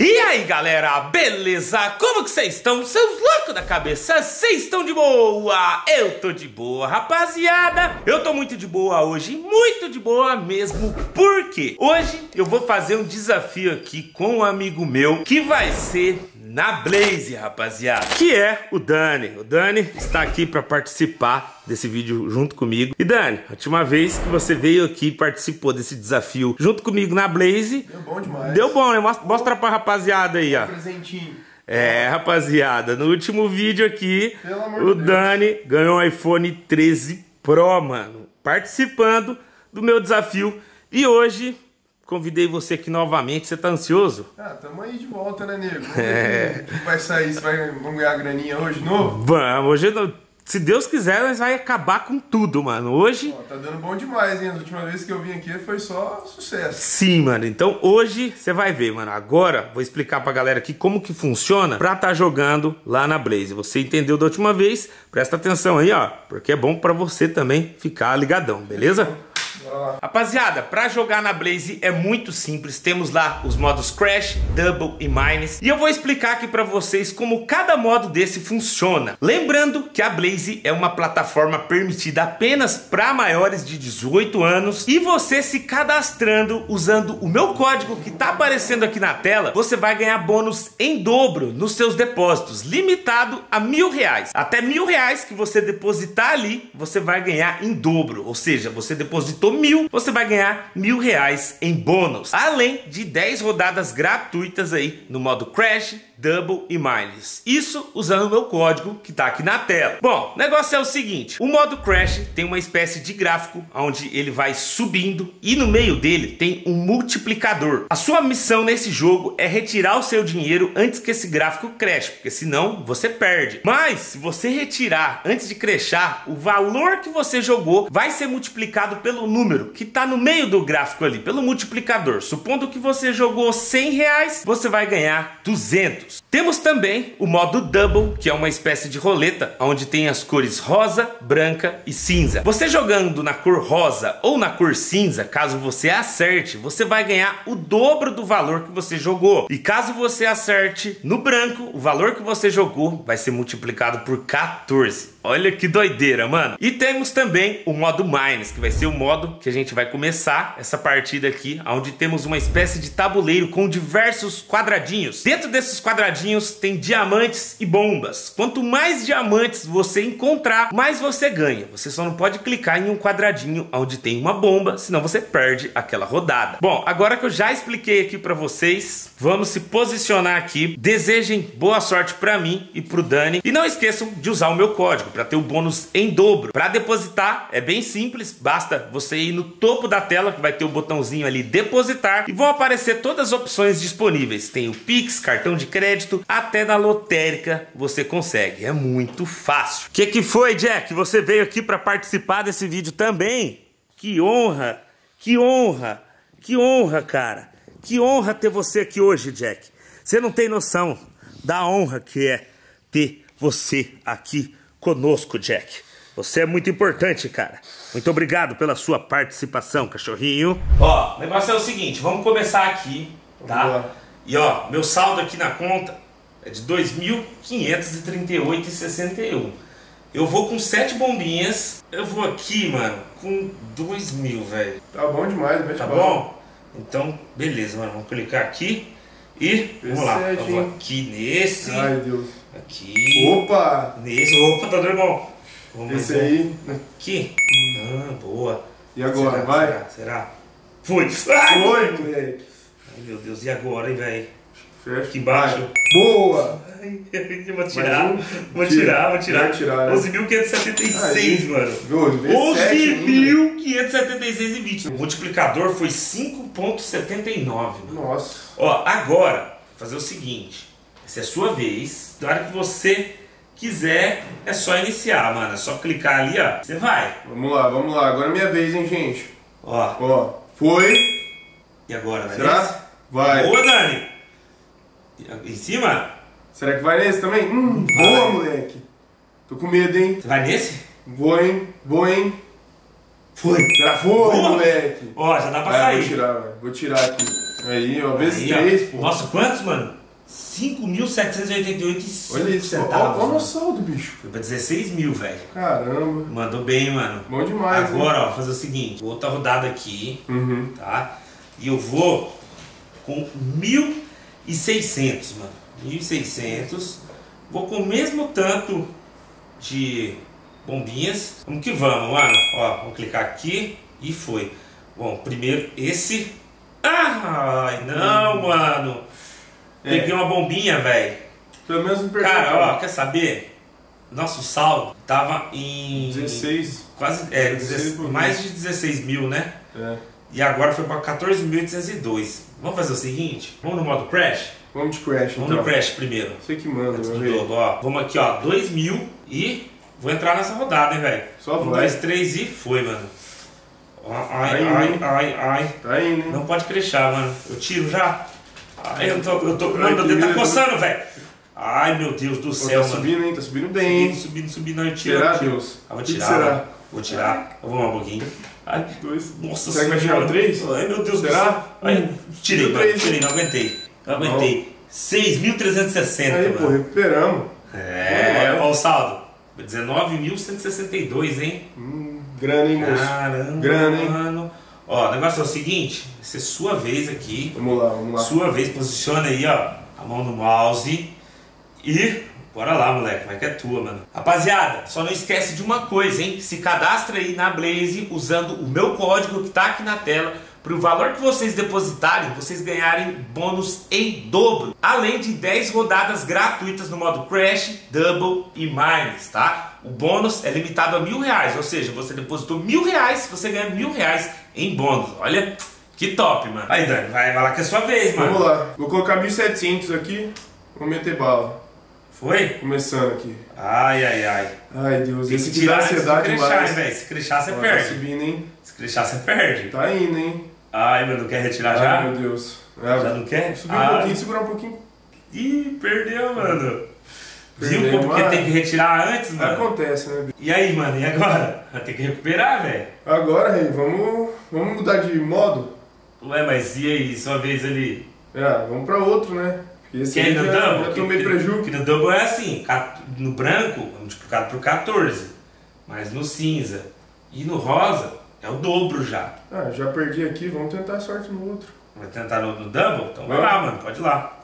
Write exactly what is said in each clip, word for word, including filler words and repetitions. E aí galera, beleza? Como que vocês estão? Seus loucos da cabeça, vocês estão de boa? Eu tô de boa, rapaziada. Eu tô muito de boa hoje, muito de boa mesmo. Por quê? Hoje eu vou fazer um desafio aqui com um amigo meu, que vai ser na Blaze, rapaziada, que é o Dani. O Dani está aqui para participar desse vídeo junto comigo. E Dani, a última vez que você veio aqui e participou desse desafio junto comigo na Blaze, deu bom demais. Deu bom, né? Mostra, mostra pra rapaziada aí, ó. Presentinho. É, rapaziada, no último vídeo aqui, pelo amor o de Dani Deus, ganhou um iPhone treze Pro, mano, participando do meu desafio. E hoje convidei você aqui novamente. Você tá ansioso? Ah, tamo aí de volta, né, nego? Vamos é. Que vai sair, você vai, vamos ganhar a graninha hoje de novo? Vamos, hoje, se Deus quiser, nós vai acabar com tudo, mano. Hoje... Ó, tá dando bom demais, hein? A última vez que eu vim aqui foi só sucesso. Sim, mano. Então, hoje, você vai ver, mano. Agora, vou explicar pra galera aqui como que funciona pra tá jogando lá na Blaze. Você entendeu da última vez? Presta atenção aí, ó. Porque é bom pra você também ficar ligadão, beleza? Sim. Rapaziada, pra jogar na Blaze é muito simples. Temos lá os modos Crash, Double e Mines. E eu vou explicar aqui pra vocês como cada modo desse funciona. Lembrando que a Blaze é uma plataforma permitida apenas pra maiores de dezoito anos. E você se cadastrando usando o meu código que tá aparecendo aqui na tela, você vai ganhar bônus em dobro nos seus depósitos, limitado a mil reais. Até mil reais que você depositar ali, você vai ganhar em dobro. Ou seja, você depositou mil, você vai ganhar mil reais em bônus, além de dez rodadas gratuitas aí no modo Crash, Double e Mines. Isso usando o meu código que tá aqui na tela. Bom, o negócio é o seguinte: o modo Crash tem uma espécie de gráfico onde ele vai subindo e no meio dele tem um multiplicador. A sua missão nesse jogo é retirar o seu dinheiro antes que esse gráfico creche, porque senão você perde. Mas se você retirar antes de crechar, o valor que você jogou vai ser multiplicado pelo número número que tá no meio do gráfico ali, pelo multiplicador. Supondo que você jogou cem reais, você vai ganhar duzentos. Temos também o modo Double, que é uma espécie de roleta, onde tem as cores rosa, branca e cinza. Você jogando na cor rosa ou na cor cinza, caso você acerte, você vai ganhar o dobro do valor que você jogou. E caso você acerte no branco, o valor que você jogou vai ser multiplicado por quatorze. Olha que doideira, mano. E temos também o modo Mines, que vai ser o modo que a gente vai começar essa partida aqui, onde temos uma espécie de tabuleiro com diversos quadradinhos. Dentro desses quadradinhos tem diamantes e bombas. Quanto mais diamantes você encontrar, mais você ganha. Você só não pode clicar em um quadradinho onde tem uma bomba, senão você perde aquela rodada. Bom, agora que eu já expliquei aqui pra vocês, vamos se posicionar aqui. Desejem boa sorte pra mim e pro Dani. E não esqueçam de usar o meu código para ter o bônus em dobro. Para depositar é bem simples, basta você ir no topo da tela que vai ter o botãozinho ali depositar e vão aparecer todas as opções disponíveis. Tem o Pix, cartão de crédito, até na lotérica você consegue. É muito fácil. Que que foi, Jack? Você veio aqui para participar desse vídeo também? Que honra, que honra, que honra, cara. Que honra ter você aqui hoje, Jack. Você não tem noção da honra que é ter você aqui conosco, Jack. Você é muito importante, cara. Muito obrigado pela sua participação, cachorrinho. Ó, o negócio é o seguinte, vamos começar aqui, tá? Vamos lá. E ó, meu saldo aqui na conta é de dois mil quinhentos e trinta e oito reais e sessenta e um centavos. Eu vou com sete bombinhas. Eu vou aqui, mano, com dois mil, velho. Tá bom demais, velho. Tá bom? bom? Então, beleza, mano. Vamos clicar aqui e vamos lá. Eu vou aqui nesse. Ai, Deus. Aqui. Opa! Nesse. Opa, tá normal. Vamos esse ver. Aí. Aqui. Ah, boa. E agora? Será? Vai? Será? Será? Foi. Foi, moleque. Ai, meu Deus. E agora, hein, velho? Fecha. Aqui embaixo. Vai. Boa! Ai, vou tirar. Um. Vou tirar, vou tirar. tirar onze mil quinhentos e setenta e seis, mano. onze mil quinhentos e setenta e seis e vinte. O multiplicador foi cinco vírgula setenta e nove. Nossa. Ó, agora, fazer o seguinte. Essa é a sua vez. Na hora que você quiser, é só iniciar, mano. É só clicar ali, ó. Você vai. Vamos lá, vamos lá. Agora é minha vez, hein, gente. Ó. Ó. Foi. E agora, né? Será? Nesse? Vai. Boa, Dani. Em cima? Será que vai nesse também? Hum, boa, moleque. Tô com medo, hein. Você vai nesse? Vou, hein. Vou, hein. Foi. Já foi, boa, moleque. Ó, já dá pra vai, sair. Vou tirar, velho. Vou tirar aqui. Aí, ó, vezes três, pô. Nossa, quantos, mano? cinco mil setecentos e oitenta e oito centavos. Olha isso, centavos, olha o saldo do bicho. Foi pra dezesseis mil, velho. Caramba. Mandou bem, mano. Bom demais. Agora, né? Ó, fazer o seguinte. Vou outra rodada aqui, uhum. Tá? E eu vou com mil e seiscentos, mano. mil e seiscentos. Vou com o mesmo tanto de bombinhas. Vamos que vamos, mano. Ó, vou clicar aqui e foi. Bom, primeiro esse. Ai, não, hum. mano. É. Peguei uma bombinha, velho. Pelo menos não perdi. Cara, ó, quer saber? Nosso saldo tava em... dezesseis. Quase, é, dezesseis, dezesseis, mais de dezesseis mil, né? É. E agora foi pra quatorze mil oitocentos e dois. Vamos fazer o seguinte? Vamos no modo crash? Vamos de crash, Vamos então. no crash primeiro. Você que manda, velho. Ó, vamos aqui, ó, dois mil e... Vou entrar nessa rodada, hein, velho? Só vai. um, dois, três e foi, mano. Ai, tá ai, ai, ai. Tá indo, hein? Não pode crashar, mano. Eu tiro já. Ai, eu tô, eu tô, mano, meu dedo tá coçando, velho. Ai, meu Deus do céu, mano. Tá subindo, hein? Tá subindo bem. Subindo, subindo, subindo. Aí eu tiro. Será, Deus? Ah, vou tirar. Vou tirar. Eu vou um pouquinho. Ai, dois. Nossa, será que vai tirar o três? Ai, meu Deus do céu. Ai, tirei, mano. Tirei, não aguentei. Não aguentei. seis mil trezentos e sessenta, mano. Aí, pô, recuperamos. É, olha o saldo. dezenove mil cento e sessenta e dois, hein? Hum, grana, hein, moço? Caramba, grana, hein? Mano. Ó, o negócio é o seguinte, vai ser sua vez aqui. Vamos lá, vamos lá. Sua vez, posiciona aí, ó, a mão no mouse. E bora lá, moleque, vai que é tua, mano. Rapaziada, só não esquece de uma coisa, hein? Se cadastra aí na Blaze usando o meu código que tá aqui na tela. Pro valor que vocês depositarem, vocês ganharem bônus em dobro. Além de dez rodadas gratuitas no modo Crash, Double e Mines, tá? O bônus é limitado a mil reais, ou seja, você depositou mil reais, você ganha mil reais em bônus. Olha que top, mano. Aí, Dani, vai, vai lá que é a sua vez, mano. Vamos lá. Vou colocar mil e setecentos aqui, vou meter bala. Foi? Começando aqui. Ai, ai, ai. Ai, Deus. Esse que dá ansiedade demais. Se crechar, você perde. Tá subindo, hein? Se crechar, você perde. Tá indo, hein? Ai, meu, não quer retirar ai, já? Ai, meu Deus. É, já não quer? Subir ah. um pouquinho, segurar um pouquinho. Ih, perdeu, mano. Perdeu, viu como que tem que retirar antes, mano? Acontece, né? E aí, mano, e agora? Vai ter que recuperar, velho. Agora, rei, vamos, vamos mudar de modo? Ué, mas e aí, sua vez ali? É, vamos pra outro, né? Esse que é no já, double? Já tomei que, prejuízo. Que no double é assim, no branco é multiplicado por quatorze, mas no cinza e no rosa é o dobro já. Ah, já perdi aqui, vamos tentar a sorte no outro. Vai tentar no, no double? Então vai, vai lá, mano, pode ir lá.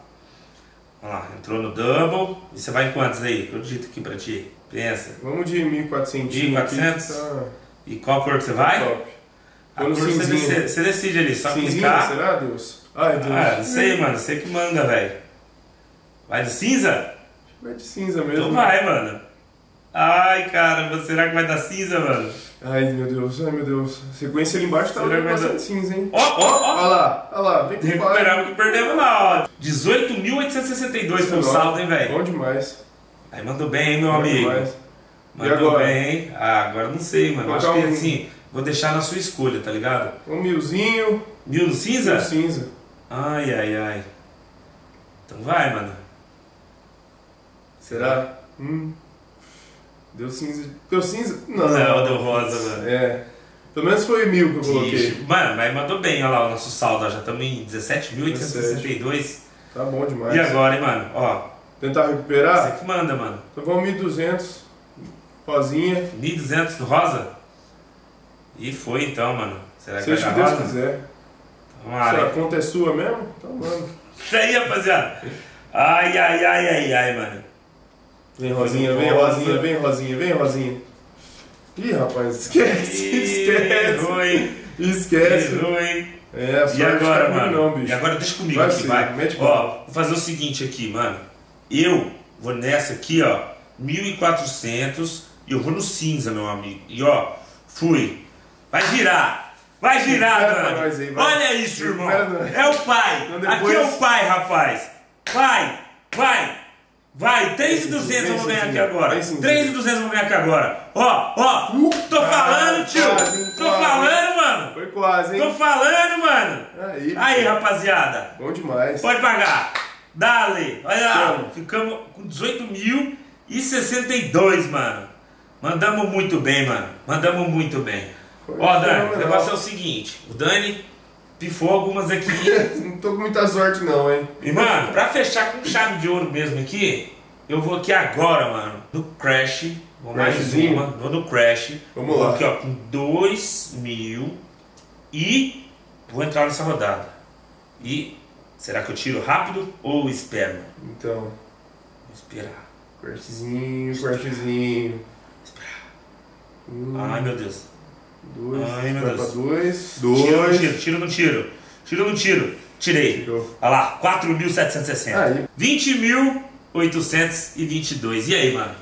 Vamos lá, entrou no double. E você vai em quantos aí? Eu digito aqui pra ti. Pensa. Vamos de mil e quatrocentos. mil e quatrocentos? Tá... E qual cor que você vai? Top. A cor você decide, você decide ali, só cinzinha, clicar. Será, Deus? Ai, Deus. Ah, não sei, mano, você que manda, velho. Vai de cinza? Vai de cinza mesmo. Então vai, mano. Ai, caramba, será que vai dar cinza, mano? Ai, meu Deus, ai, meu Deus. A sequência ali embaixo será tá passando dar... cinza, hein? Ó, ó, ó. Olha lá, olha lá. Vem recuperamos que perdemos lá, ó. dezoito mil oitocentos e sessenta e dois foi o saldo, hein, velho? Bom demais. Aí mandou bem, hein, meu bom amigo? Demais. Mandou bem, hein? Ah, agora não sei, mano. Acho que é assim, vou deixar na sua escolha, tá ligado? Um milzinho. Mil no cinza? Mil cinza. Ai, ai, ai. Então vai, mano. Será? Hum. Deu cinza. Deu cinza? Não. Não, deu rosa, mano. É. Pelo menos foi mil que eu coloquei. Ixi. Mano, mas mandou bem, olha lá o nosso saldo. Já estamos em dezessete mil oitocentos e sessenta e dois. Tá bom demais. E agora, hein, mano? Ó. Tentar recuperar? Você que manda, mano. Então vamos mil e duzentos. Rosinha. mil e duzentos do rosa? E foi então, mano. Será que seja vai dar rosa? Deus quiser. Tomara. Se a conta é sua mesmo? Então manda. Isso aí, rapaziada. Ai, ai, ai, ai, ai, mano. Vem rosinha, vem rosinha, vem rosinha, vem rosinha. Ih, rapaz, esquece, esquece. Ruim. Esquece. Ruim. É, e agora, mano? Não, bicho. E agora deixa comigo vai aqui, ser. vai. Mete ó, vou fazer o seguinte aqui, mano. Eu vou nessa aqui, ó, mil e quatrocentos e eu vou no cinza, meu amigo. E ó, fui. Vai girar. Vai girar, Dani. Olha isso, irmão. É o pai. Então depois... Aqui é o pai, rapaz. Vai, vai. Vai, três mil e duzentos eu vou ganhar aqui agora. três mil e duzentos eu vou ganhar aqui agora. Ó, ó, tô falando, tio. Tô falando, mano. Foi quase, hein? Tô falando, mano. Aí, aí, rapaziada. Bom demais. Pode pagar. Dale. Olha lá. Ficamos com dezoito mil e sessenta e dois, mano. Mandamos muito bem, mano. Mandamos muito bem. Ó, Dani, o negócio é o seguinte. O Dani Pifou algumas aqui. Não tô com muita sorte não, hein. E mano, pra fechar com chave de ouro mesmo aqui, eu vou aqui agora, mano, do Crash. Vou mais uma, vou do Crash. Vamos lá. Vou aqui ó, com dois mil. E vou entrar nessa rodada. E será que eu tiro rápido ou espero? Então, vou esperar. Crashzinho, crashzinho. Esperar. Um, ai meu Deus. Dois. Ai meu Deus. Dois. Dois. Tiro, tiro no tiro. Tiro no tiro. Tirei. Tirou. Olha lá, quatro mil setecentos e sessenta. vinte mil oitocentos e vinte e dois. E aí, mano?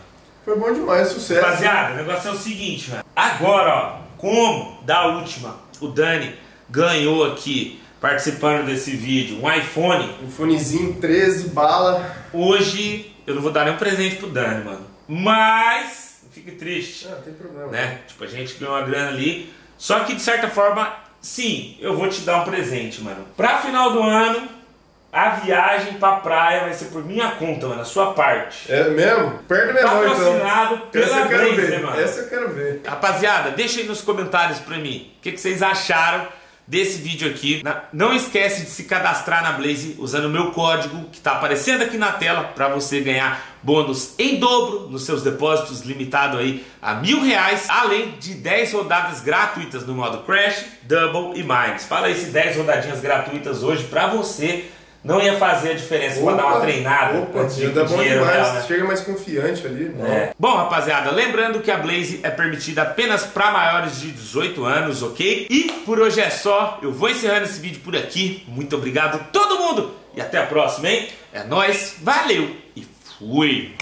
Foi bom demais, sucesso. Rapaziada, o negócio é o seguinte, mano. Agora, ó, como da última, o Dani ganhou aqui, participando desse vídeo, um iPhone. Um iPhonezinho treze bala. Hoje eu não vou dar nenhum presente pro Dani, mano. Mas não fique triste. Ah, tem problema. Né? Tipo, a gente ganhou uma grana ali. Só que de certa forma, sim, eu vou te dar um presente, mano. Pra final do ano, a viagem pra praia vai ser por minha conta, mano. A sua parte. É mesmo? Perde menor, então. Patrocinado pela Blaze, né, mano? Essa eu quero ver. Rapaziada, deixa aí nos comentários pra mim o que, que vocês acharam desse vídeo aqui. Não esquece de se cadastrar na Blaze usando o meu código que está aparecendo aqui na tela para você ganhar bônus em dobro nos seus depósitos, limitado aí a mil reais, além de dez rodadas gratuitas no modo Crash, Double e Minds. Fala aí se dez rodadinhas gratuitas hoje para você não ia fazer a diferença para dar uma treinada. Opa, dá bom demais, né? Chega mais confiante ali. É. Bom, rapaziada, lembrando que a Blaze é permitida apenas para maiores de dezoito anos, ok? E por hoje é só, eu vou encerrando esse vídeo por aqui. Muito obrigado a todo mundo e até a próxima, hein? É nóis, valeu e fui!